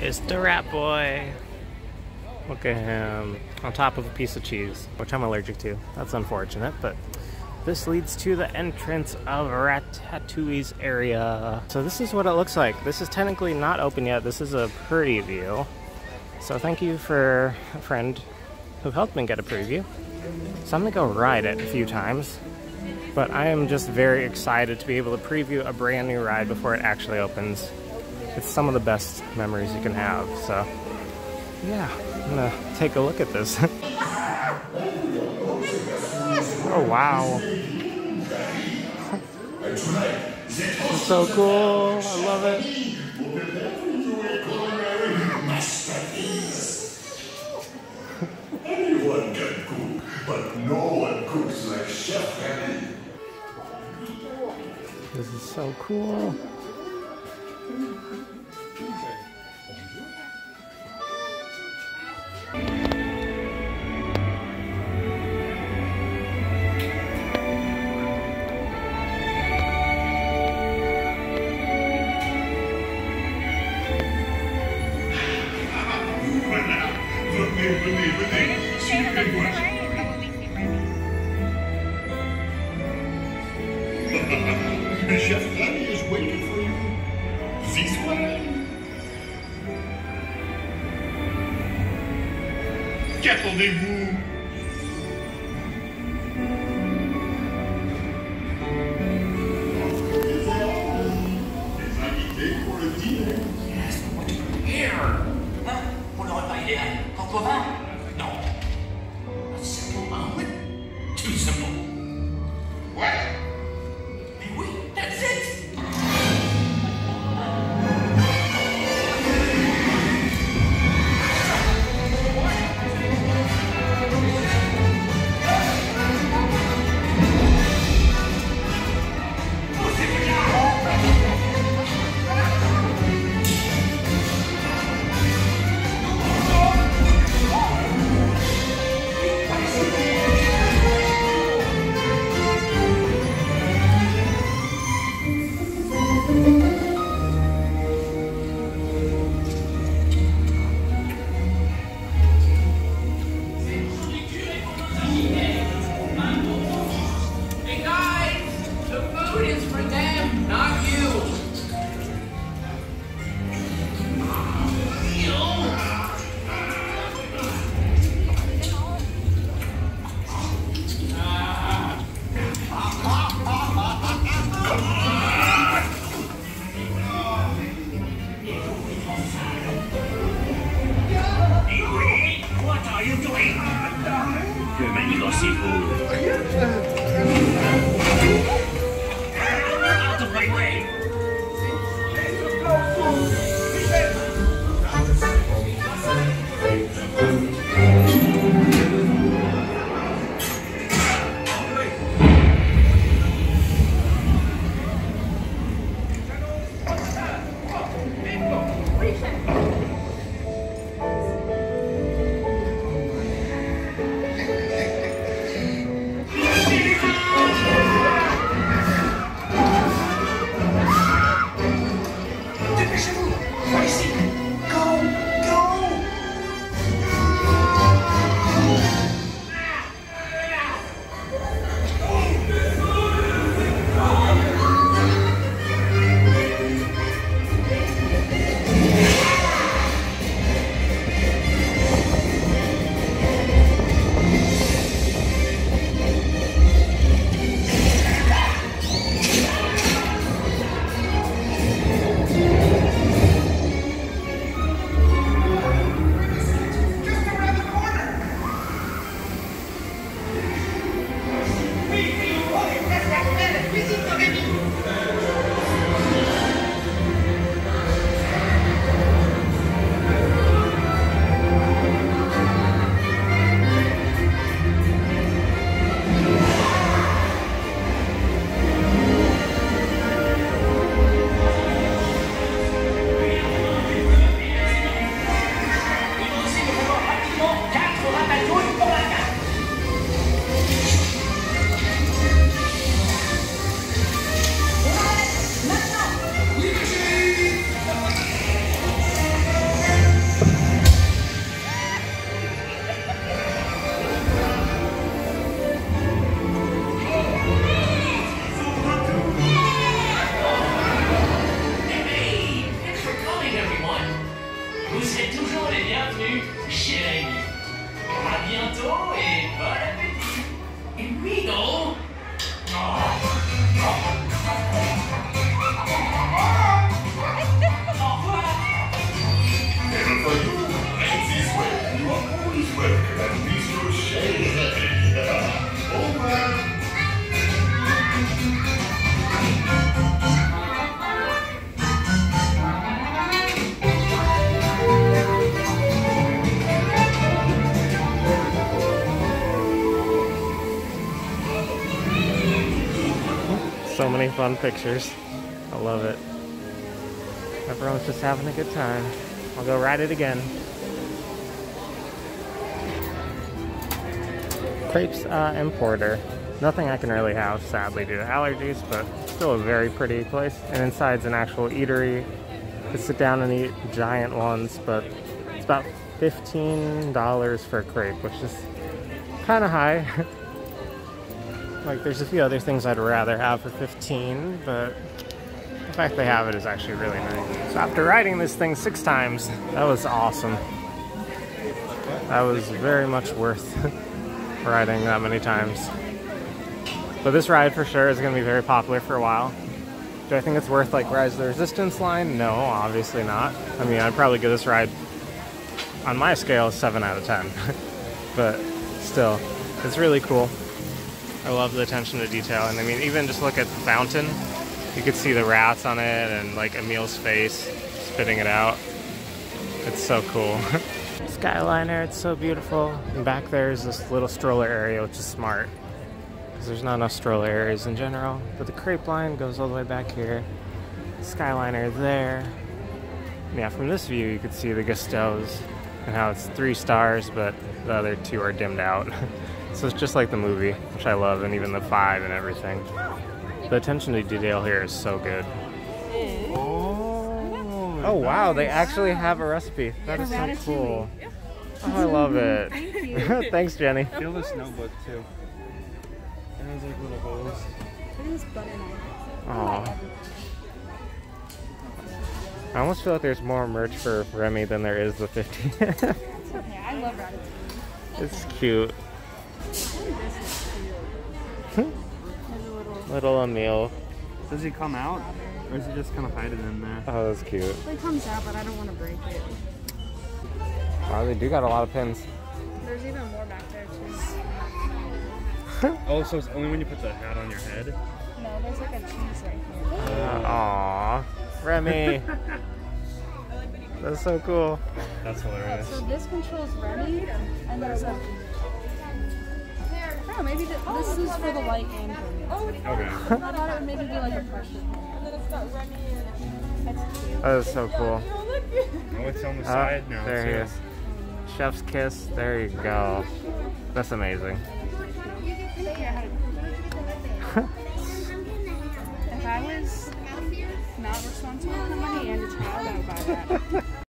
It's the rat boy. Look at him on top of a piece of cheese, which I'm allergic to. That's unfortunate, but this leads to the entrance of Ratatouille's area. So this is what it looks like. This is technically not open yet. This is a preview. So thank you for a friend who helped me get a preview. So I'm gonna go ride it a few times, but I am just very excited to be able to preview a brand new ride before it actually opens. It's some of the best memories you can have, so yeah, I'm gonna take a look at this. Oh wow. It's so cool, I love it. Anyone can cook, but no one cooks like Chef Remy. This is so cool. Chef Remy is waiting for you. This way. Qu'attendez-vous? Les invités pour le dîner. Yes, what here? Hein? On n'aurait pas idée en commun? Non. A simple omelet? Too simple. What? Vous serez toujours les bienvenus chez Remy. À bientôt et bon appétit. Et oui, non. So many fun pictures. I love it. Everyone's just having a good time. I'll go ride it again. Crepes Importer. Nothing I can really have, sadly, due to allergies, but still a very pretty place. And inside's an actual eatery. You can sit down and eat giant ones, but it's about $15 for a crepe, which is kind of high. Like, there's a few other things I'd rather have for 15, but the fact they have it is actually really nice. So after riding this thing 6 times, that was awesome. That was very much worth riding that many times. But this ride for sure is going to be very popular for a while. Do I think it's worth like Rise of the Resistance line? No, obviously not. I mean, I'd probably give this ride on my scale 7 out of 10. But still, it's really cool. I love the attention to detail, and I mean, even just look at the fountain. You could see the rats on it and like Emile's face spitting it out. It's so cool. Skyliner, it's so beautiful. And back there is this little stroller area, which is smart because there's not enough stroller areas in general. But the crepe line goes all the way back here. Skyliner there. And yeah, from this view, you could see the Gusteau's and how it's 3 stars, but the other 2 are dimmed out. So it's just like the movie, which I love, and even the 5 and everything. The attention to detail here is so good. Oh, oh wow, they actually have a recipe. That is so cool. Oh, I love it. Thanks, Jenny. Feel the snow book, too. And there's like little holes. Aw. I almost feel like there's more merch for Remy than there is the 50. That's okay, I love Ratatouille. It's cute. Little Emile. Does he come out, or is he just kind of hiding in there? Oh, that's cute. It comes out, but I don't want to break it. Wow, they do got a lot of pins. There's even more back there too. Oh, so it's only when you put the hat on your head? No, there's like a cheese right here. Aww, Remy. That's so cool. That's hilarious. So this controls Remy, and there's a. Oh, maybe this is for the light and okay. I thought it would maybe be like a pressure. That is so cool. Oh, it's on the side now. There he is. Chef's kiss. There you go. That's amazing. If I was not responsible for money and a child, I would buy that.